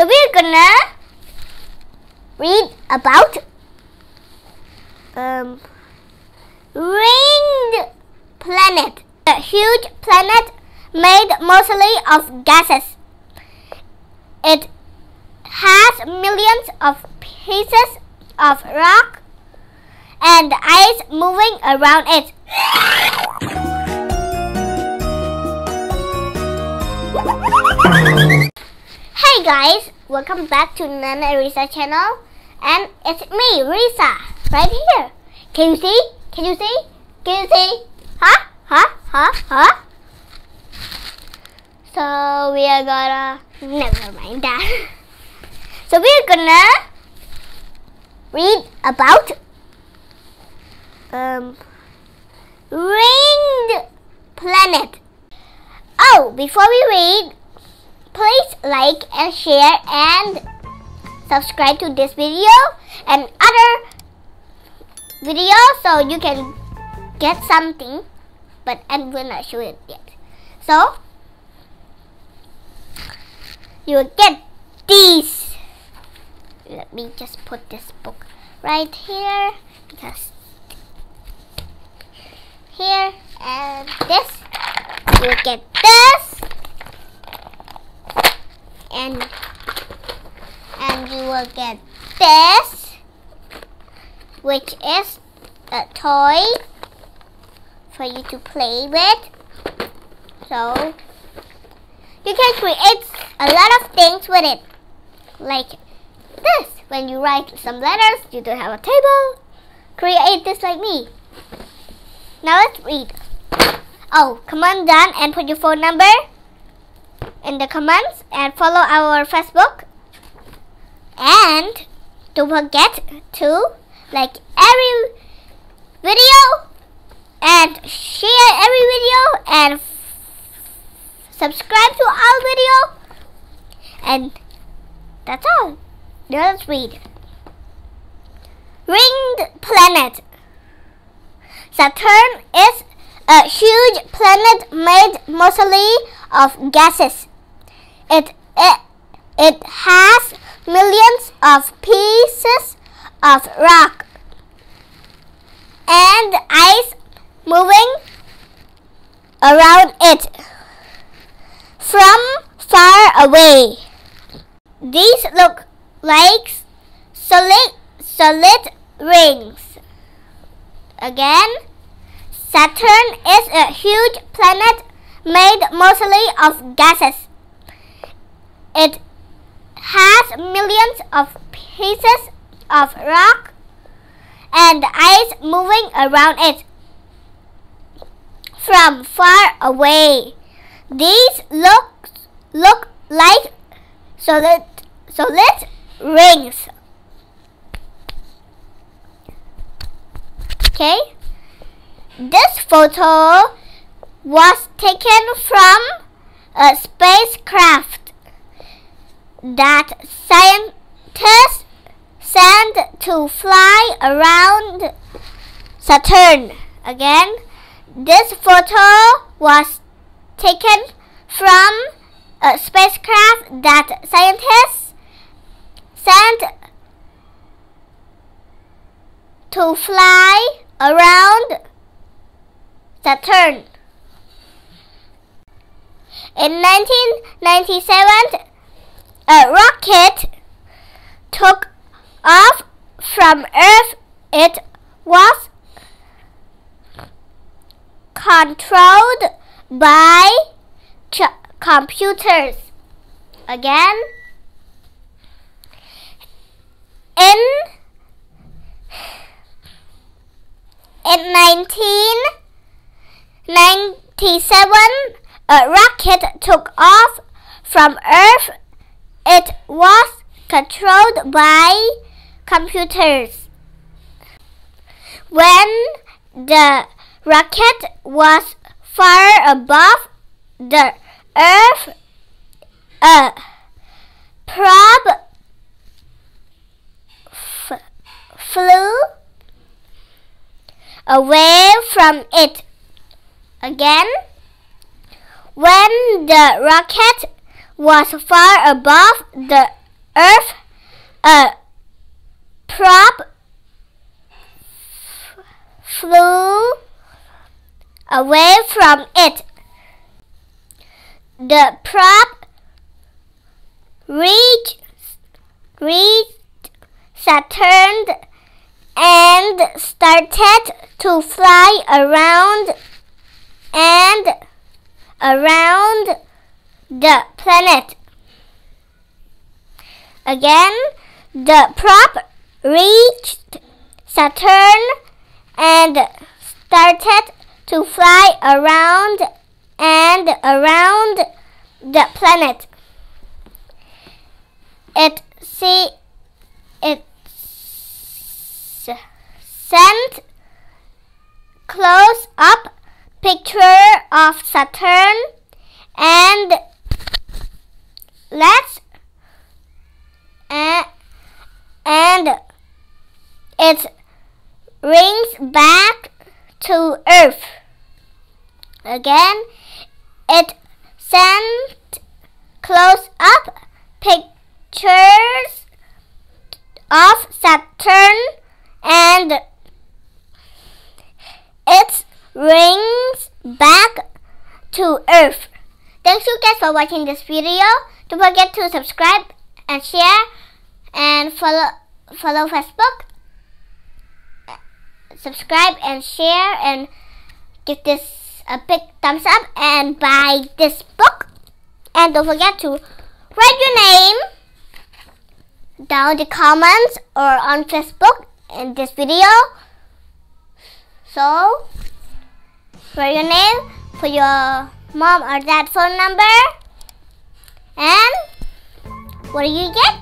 So we're gonna read about ringed planet, a huge planet made mostly of gases. It has millions of pieces of rock and ice moving around it. Hey guys, welcome back to Nan and Resa channel, and it's me, Resa, right here. Can you see? Can you see? Can you see? Huh? Huh? Huh? Huh? So we are gonna... Never mind that. So we're gonna read about ringed planet. Oh, before we read, please like and share and subscribe to this video and other videos so you can get something, but I will not show it yet. So you will get these. Let me just put this book right here, because here, and this. You will get this, and you will get this, which is a toy for you to play with. So you can create a lot of things with it, like this. When you write some letters, you don't have a table. Create this like me. Now let's read. Oh, comment down and put your phone number in the comments and follow our Facebook. And don't forget to like every video and share every video and subscribe to our video, and that's all. Now let's read. Ringed planet. Saturn is a huge planet made mostly of gases. It has millions of pieces of rock and ice moving around it. From far away, these look like solid rings. Again, Saturn is a huge planet made mostly of gases. It has millions of pieces of rock and ice moving around it. From far away, these look like solid rings. Okay, this photo was taken from a spacecraft that scientists sent to fly around Saturn. Again, this photo was taken from a spacecraft that scientists sent to fly around Saturn. In 1997, a rocket took off from Earth. It was controlled by computers. Again, in 1997, a rocket took off from Earth. It was controlled by computers. When the rocket was far above the Earth, a probe flew away from it. Again, when the rocket was far above the Earth prop flew away from it. The prop reached Saturn and started to fly around and around the planet. Again, the prop reached Saturn and started to fly around and around the planet. It sent close up picture of Saturn and it rings back to Earth. Again, it sent close up pictures of Saturn and it rings back to Earth. Thanks you guys for watching this video. Don't forget to subscribe and share and follow Facebook. Subscribe and share and give this a big thumbs up and buy this book. And don't forget to write your name down in the comments or on Facebook in this video. So write your name for your mom or dad phone number. And what do you get?